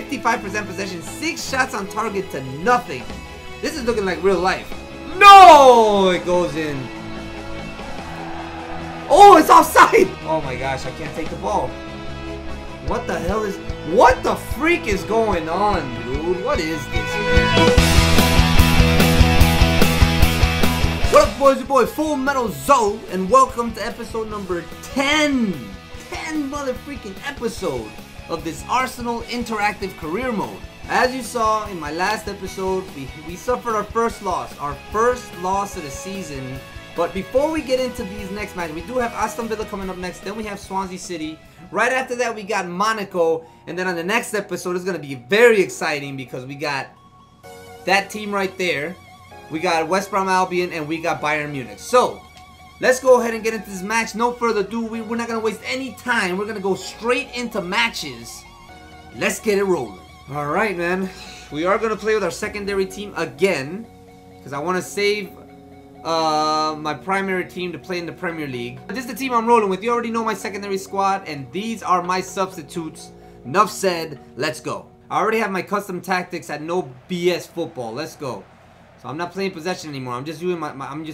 55% possession, 6 shots on target to nothing. This is looking like real life. No! It goes in. Oh, it's offside! Oh my gosh, I can't take the ball. What the hell is... What the freak is going on, dude? What is this? What up, boys? Your boy, Full Metal Zo, and welcome to episode number 10. 10 motherfreaking episode of this Arsenal Interactive Career Mode. As you saw in my last episode, we suffered our first loss of the season. But before we get into these next matches, we do have Aston Villa coming up next, then we have Swansea City. Right after that, we got Monaco, and then on the next episode, it's going to be very exciting because we got that team right there, we got West Brom Albion, and we got Bayern Munich. So, let's go ahead and get into this match. No further ado, we're not going to waste any time. We're going to go straight into matches. Let's get it rolling. Alright, man. We are going to play with our secondary team again, because I want to save... my primary team to play in the Premier League. This is the team I'm rolling with. You already know my secondary squad, and these are my substitutes. Enough said, let's go. I already have my custom tactics at no BS football. Let's go. So I'm not playing possession anymore. I'm just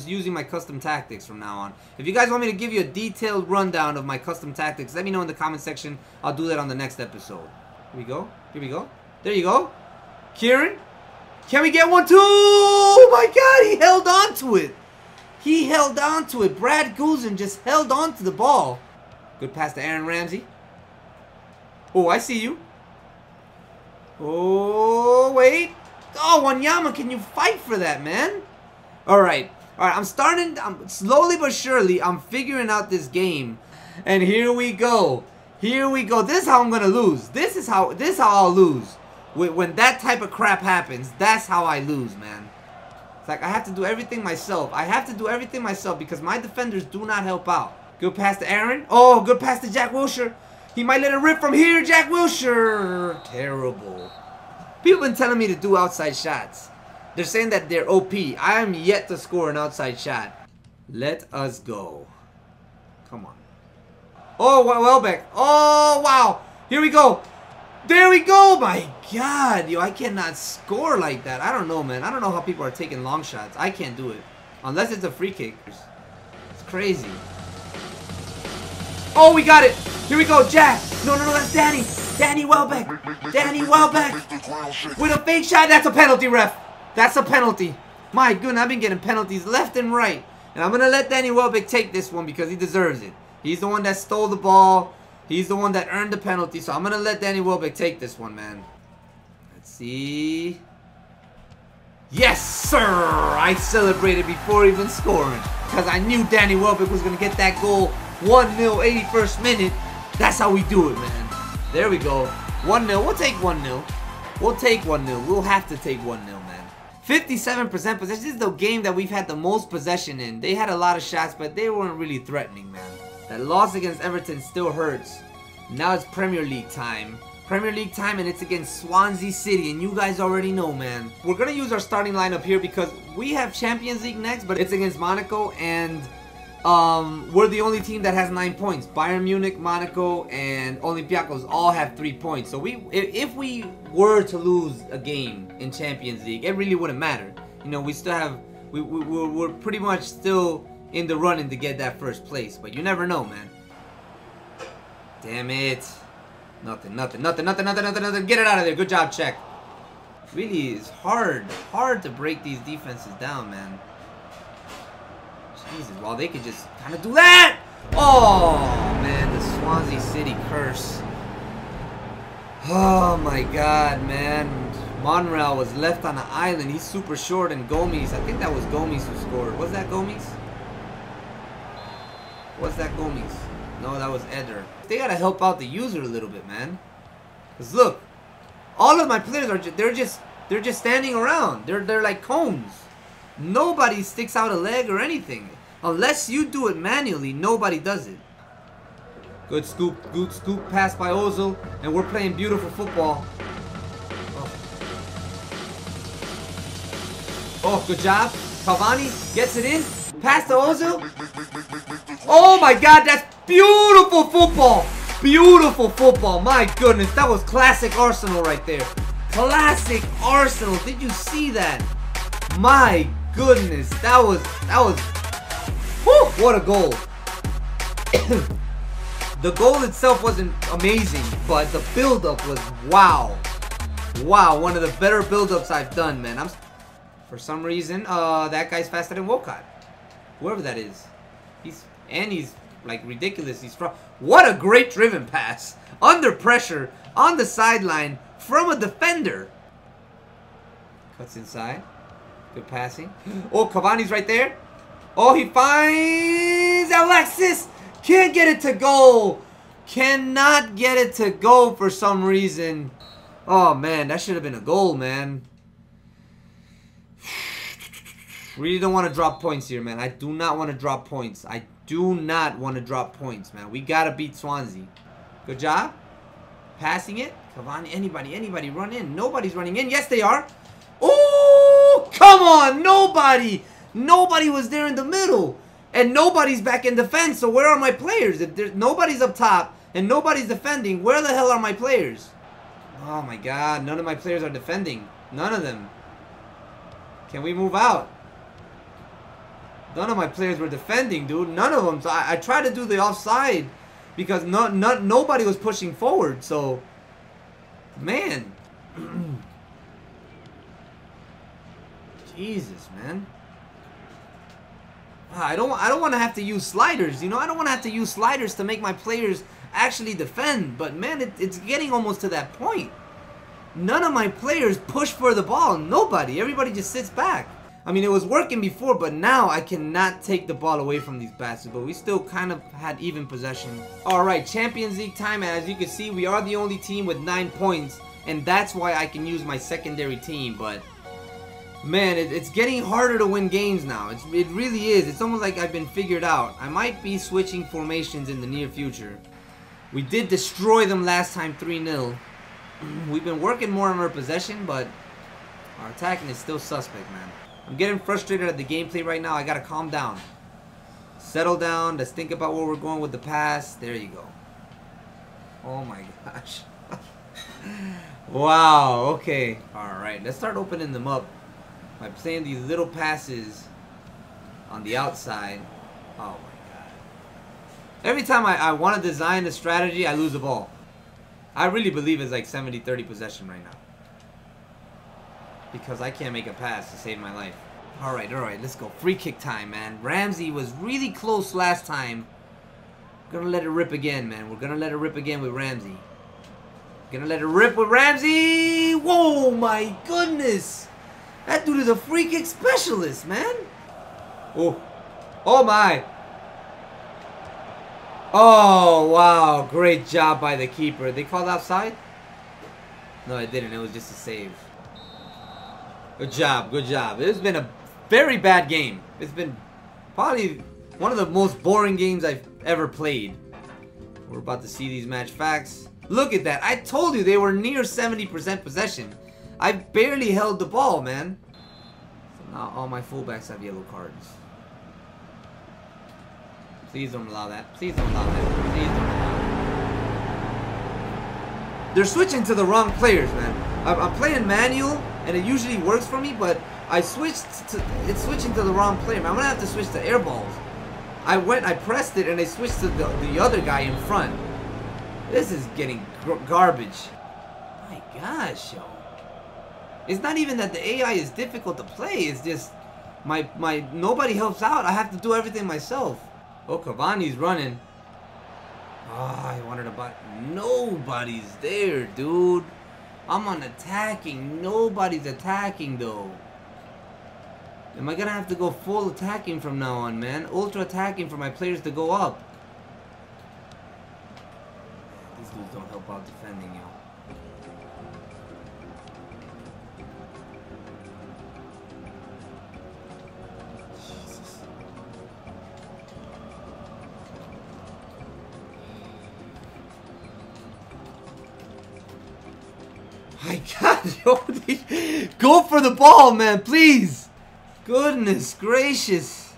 using my custom tactics from now on. If you guys want me to give you a detailed rundown of my custom tactics, let me know in the comment section. I'll do that on the next episode. Here we go. Here we go. There you go. Kieran. Can we get one too? Oh my god, he held on to it. He held on to it. Brad Guzan just held on to the ball. Good pass to Aaron Ramsey. Oh, I see you. Oh, wait. Oh, Wanyama, can you fight for that, man? All right. All right, I'm slowly but surely, I'm figuring out this game. And here we go. Here we go. This is how I'm going to lose. This is how I'll lose. When that type of crap happens, that's how I lose, man. It's like I have to do everything myself. I have to do everything myself because my defenders do not help out. Good pass to Aaron. Oh, good pass to Jack Wilshire. He might let it rip from here. Jack Wilshire. Terrible. People have been telling me to do outside shots. They're saying that they're OP. I am yet to score an outside shot. Let us go. Come on. Oh, Welbeck. Oh, wow. Here we go. There we go, my god, yo, I cannot score like that. I don't know, man. I don't know how people are taking long shots. I can't do it. Unless it's a free kick. It's crazy. Oh, we got it. Here we go, Jack. No, no, no, that's Danny. Danny Welbeck. Danny Welbeck. With a fake shot, that's a penalty, ref. That's a penalty. My goodness, I've been getting penalties left and right. And I'm going to let Danny Welbeck take this one because he deserves it. He's the one that stole the ball. He's the one that earned the penalty, so I'm going to let Danny Welbeck take this one, man. Let's see. Yes, sir! I celebrated before even scoring because I knew Danny Welbeck was going to get that goal. 1-0, 81st minute. That's how we do it, man. There we go. 1-0. We'll take 1-0. We'll take 1-0. We'll have to take 1-0, man. 57% possession. This is the game that we've had the most possession in. They had a lot of shots, but they weren't really threatening, man. That loss against Everton still hurts. Now it's Premier League time. Premier League time, and it's against Swansea City, and you guys already know, man. We're going to use our starting lineup here because we have Champions League next, but it's against Monaco, and we're the only team that has 9 points. Bayern Munich, Monaco, and Olympiacos all have 3 points. So if we were to lose a game in Champions League, it really wouldn't matter. You know, we still have... We're pretty much still... in the running to get that first place, but you never know, man. Damn it. Nothing, nothing, nothing, nothing, nothing, nothing, nothing. Get it out of there. Good job, Czech. Really is hard to break these defenses down, man. Jesus, well, they could just kind of do that. Oh, man, the Swansea City curse. Oh, my God, man. Monreal was left on an island. He's super short, and Gomez, I think that was Gomez who scored. Was that Gomez? What's that, Gomez? No, that was Eder. They gotta help out the user a little bit, man. Cause look, all of my players are just standing around. They're like cones. Nobody sticks out a leg or anything. Unless you do it manually, nobody does it. Good scoop pass by Ozil, and we're playing beautiful football. Oh, oh, good job. Cavani gets it in. Pass to Ozil. Oh my god, that's beautiful football. Beautiful football. My goodness, that was classic Arsenal right there. Classic Arsenal. Did you see that? My goodness, that was whew, what a goal. The goal itself wasn't amazing, but the build-up was wow. Wow, one of the better build-ups I've done, man. For some reason, that guy's faster than Wolcott. Whoever that is. He's like ridiculous. He's strong. What a great driven pass. Under pressure, on the sideline, from a defender. Cuts inside. Good passing. Oh, Cavani's right there. Oh, he finds Alexis. Can't get it to goal. Cannot get it to goal for some reason. Oh, man, that should have been a goal, man. Really don't want to drop points here, man. I do not want to drop points. I do not want to drop points, man. We got to beat Swansea. Good job. Passing it. Cavani, anybody run in. Nobody's running in. Yes, they are. Oh, come on. Nobody was there in the middle. And nobody's back in defense, so where are my players? If there's nobody's up top and nobody's defending, where the hell are my players? Oh my god, none of my players are defending. None of them. Can we move out? None of my players were defending, dude. None of them. So I tried to do the offside because nobody was pushing forward, so... Man. Jesus, man. I don't want to have to use sliders, you know? I don't want to have to use sliders to make my players actually defend. But, man, it's getting almost to that point. None of my players push for the ball. Nobody. Everybody just sits back. I mean, it was working before, but now I cannot take the ball away from these bastards. But we still kind of had even possession. All right, Champions League time. And as you can see, we are the only team with 9 points. And that's why I can use my secondary team, but... Man, it's getting harder to win games now. It really is. It's almost like I've been figured out. I might be switching formations in the near future. We did destroy them last time 3-0. We've been working more on our possession, but our attacking is still suspect, man. I'm getting frustrated at the gameplay right now. I gotta calm down. Settle down. Let's think about where we're going with the pass. There you go. Oh my gosh. Wow, okay. Alright, let's start opening them up by playing these little passes on the outside. Oh my god. Every time I want to design a strategy, I lose the ball. I really believe it's like 70-30 possession right now. Because I can't make a pass to save my life. Alright, let's go. Free kick time, man. Ramsey was really close last time. We're gonna let it rip again, man. We're gonna let it rip again with Ramsey. Gonna let it rip with Ramsey! Whoa, my goodness! That dude is a free kick specialist, man. Oh. Oh, my. Oh, wow. Great job by the keeper. They called outside? No, it didn't. It was just a save. Good job. Good job. It's been a very bad game. It's been probably one of the most boring games I've ever played. We're about to see these match facts. Look at that. I told you they were near 70% possession. I barely held the ball, man. So now all my fullbacks have yellow cards. Please don't allow that. Please don't allow that. Please don't allow that. They're switching to the wrong players, man. I'm playing manual, and it usually works for me, but it's switching to the wrong player. Man, I'm gonna have to switch to air balls. I pressed it, and I switched to the other guy in front. This is getting garbage. My gosh, yo. It's not even that the AI is difficult to play. It's just my nobody helps out. I have to do everything myself. Oh, Cavani's running. Ah, I wanted a bot. Nobody's there, dude. I'm on attacking. Nobody's attacking, though. Am I gonna have to go full attacking from now on, man? Ultra attacking for my players to go up. These dudes don't help out defending, yo. My god, yo, go for the ball, man, please. Goodness gracious.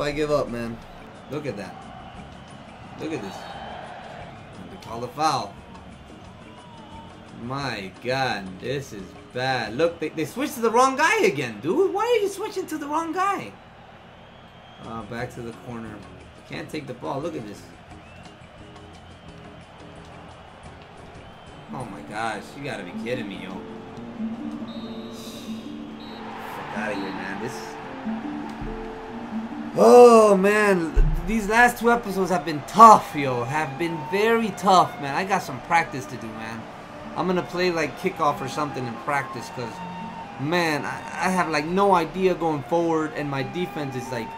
up, I give up, man. Look at that. Look at this. They call the foul. My God, this is bad. Look, they switched to the wrong guy again, dude. Why are you switching to the wrong guy? Back to the corner. Can't take the ball. Look at this. Oh my gosh, you gotta be kidding me, yo. Fuck out of here, man. This. Oh man, these last two episodes have been tough, yo. Have been very tough, man. I got some practice to do, man. I'm gonna play like kickoff or something in practice, cause man, I have like no idea going forward, and my defense is like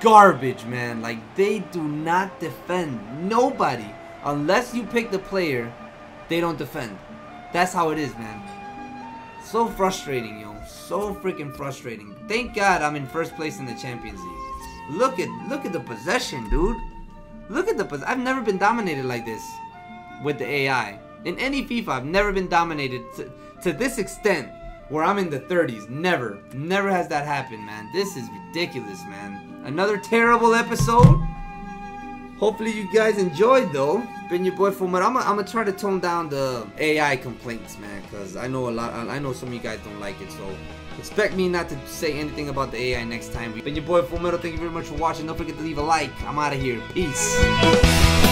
garbage, man. Like they do not defend nobody unless you pick the player. They don't defend. That's how it is, man. So frustrating, yo. So freaking frustrating. Thank God I'm in first place in the Champions League. Look at the possession, dude. Look at the possession. I've never been dominated like this with the AI. In any FIFA, I've never been dominated to this extent where I'm in the 30s. Never. Never has that happened, man. This is ridiculous, man. Another terrible episode. Hopefully you guys enjoyed, though. Been your boy Full Metal. I'm gonna try to tone down the AI complaints, man, because I know a lot. I know some of you guys don't like it, so expect me not to say anything about the AI next time. Been your boy Full Metal. Thank you very much for watching. Don't forget to leave a like. I'm out of here. Peace.